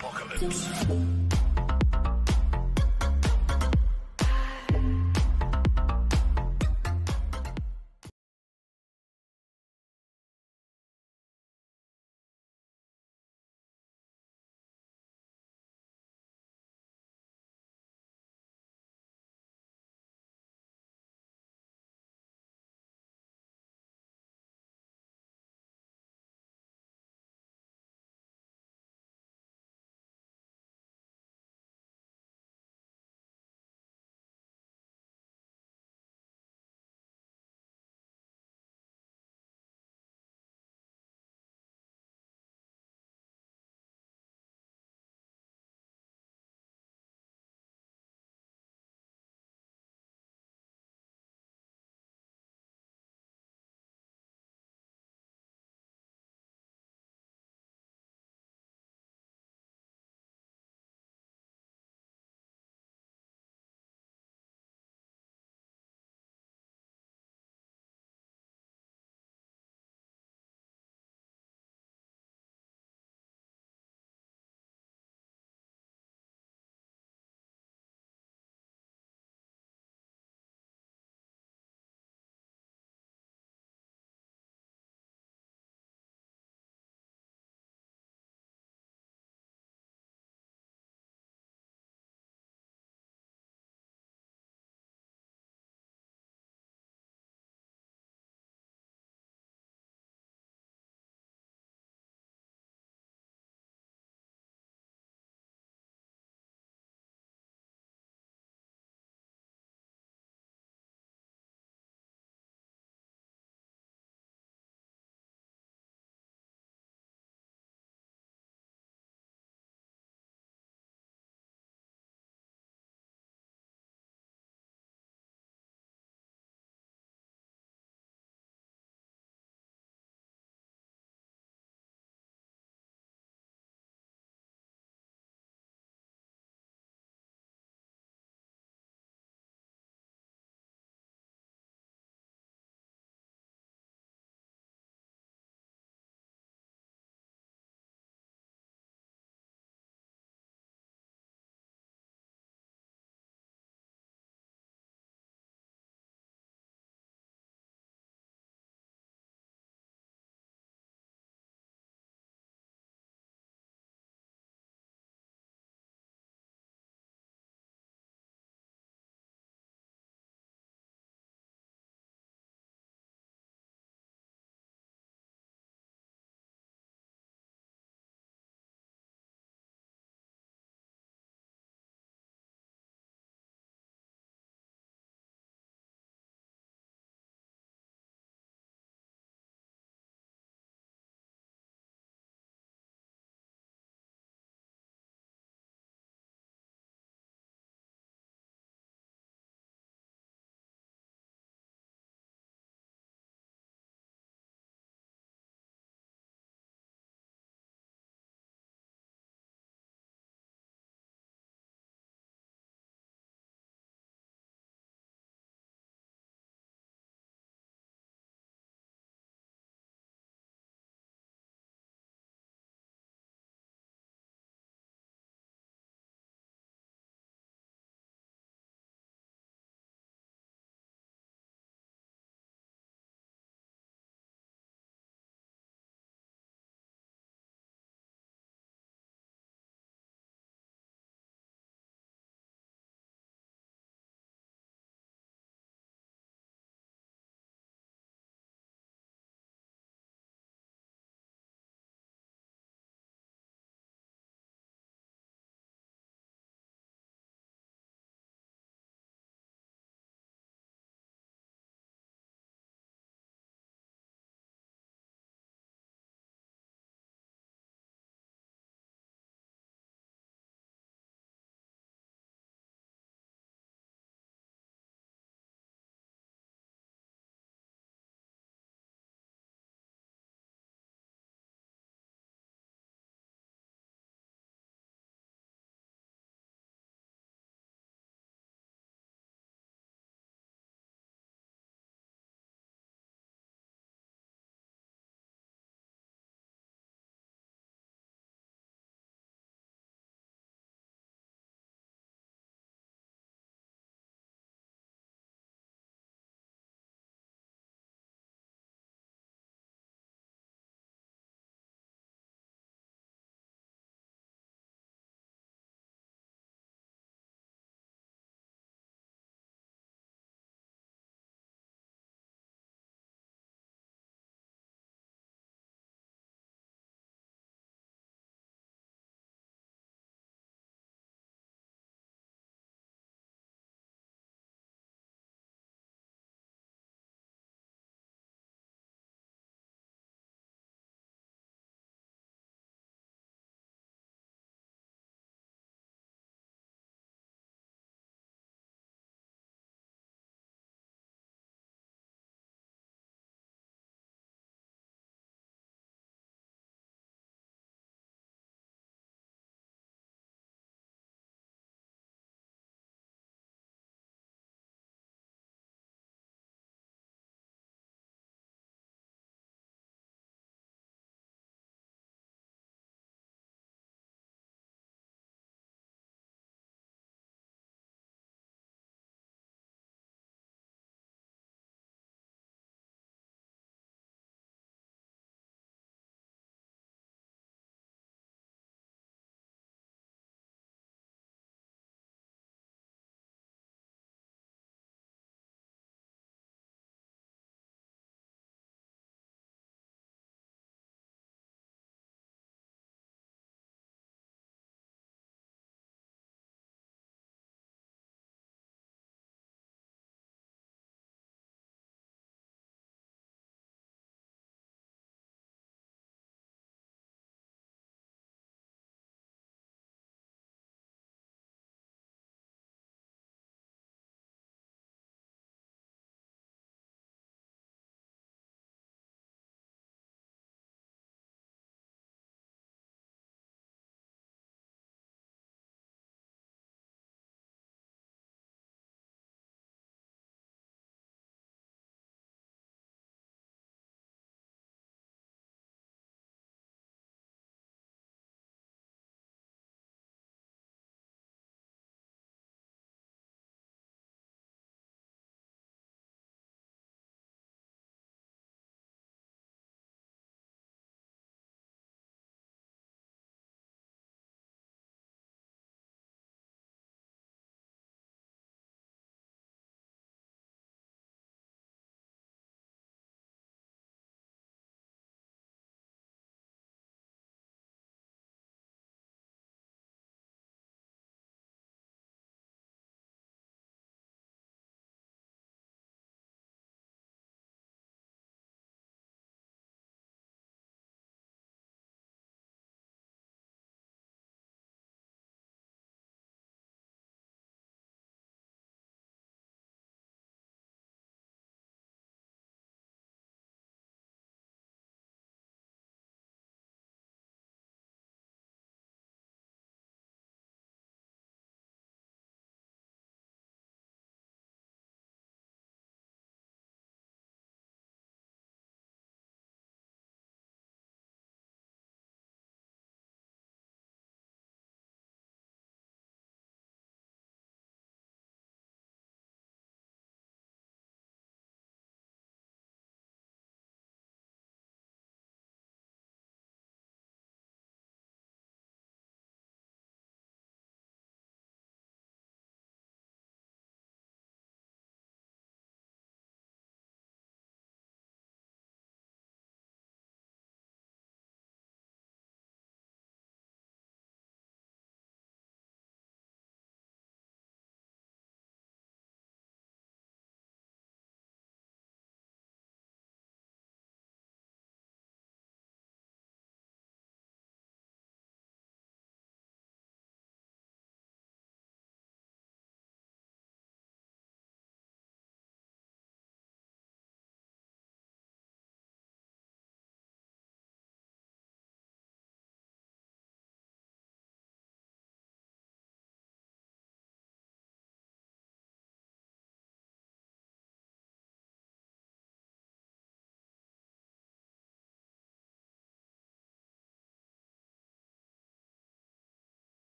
apocalypse.